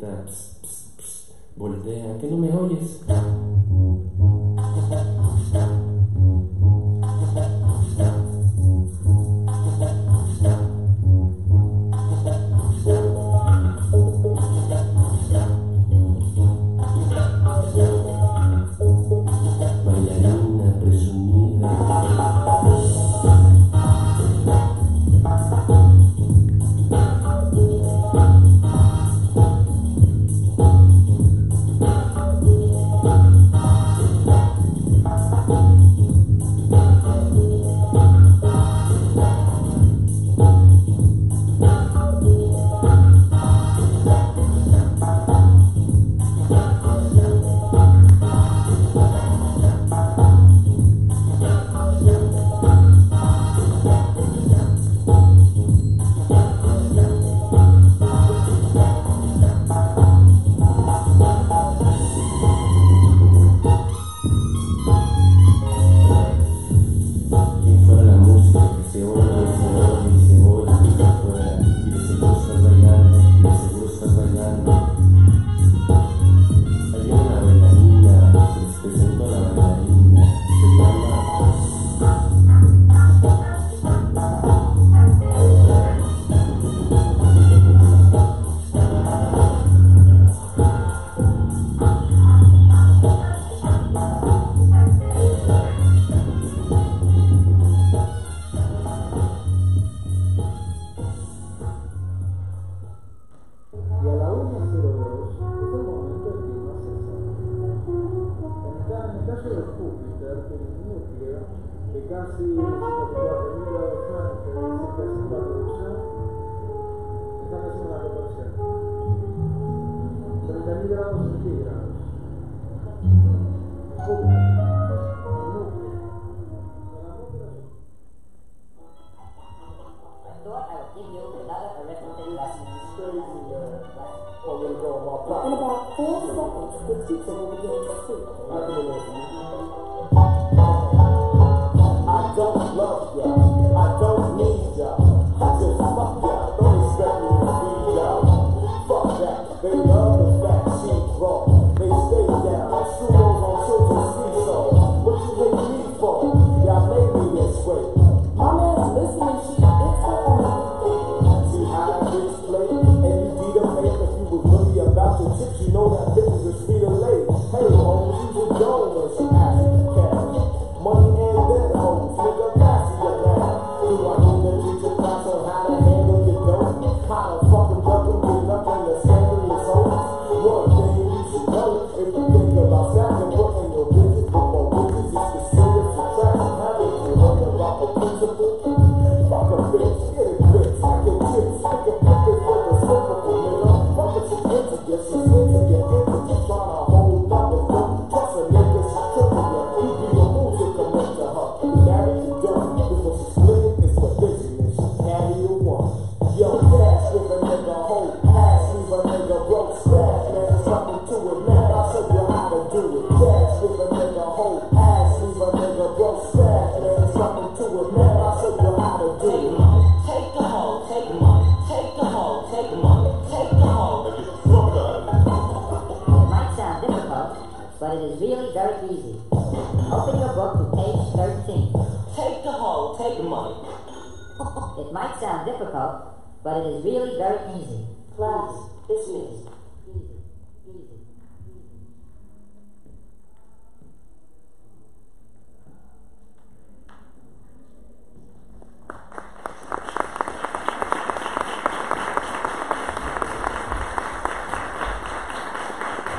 grita, pss, pss, pss, voltea, ¿que no me oyes?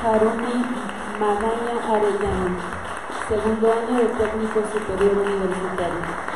Harumi Magaña Arellano, segundo año de técnico superior universitario.